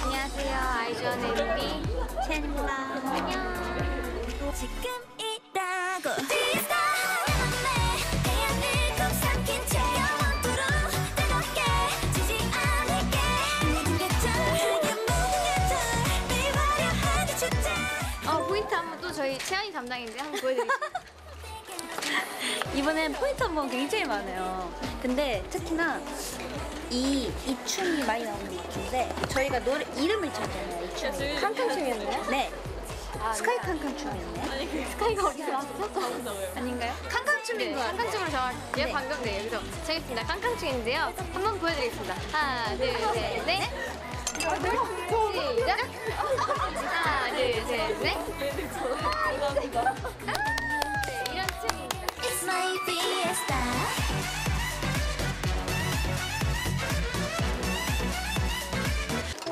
안녕하세요. 아이즈원의 은미 채입니다. 안녕. 지금 있다고. 포인트 한번 또 저희 채연이 담당인데 한번 보여드릴게요. 이번엔 포인트 한번 굉장히 많아요. 근데 특히나 이 춤이 많이 나오는 게 있는데 저희가 노래 이름을 찾잖아요. 이 춤이 칸칸 춤이었나요? 네. 아, 스카이 칸칸 춤이었나요? 아니 그 스카이가 어디서 왔었어? 아닌가요? 칸칸 춤인 거예요. 칸칸 춤으로 정확히 예, 방금 네 여기서 정했습니다. 칸칸 춤인데요. 한번 보여드리겠습니다. 하나, 둘, 셋, 넷. 시작! 하나, 둘, 셋, 넷. 이런 춤입니다. It's my fiesta.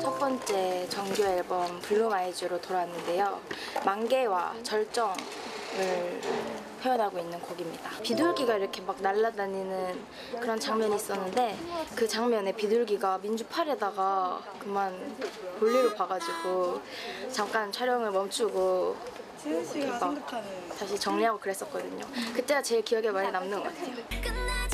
첫 번째 정규 앨범 블룸 아이즈로 돌아왔는데요. 만개와 절정을 표현하고 있는 곡입니다. 비둘기가 이렇게 막 날아다니는 그런 장면이 있었는데 그 장면에 비둘기가 민주팔에다가 그만 볼일을 봐가지고 잠깐 촬영을 멈추고 다시 정리하고 그랬었거든요. 그때가 제일 기억에 많이 남는 것 같아요.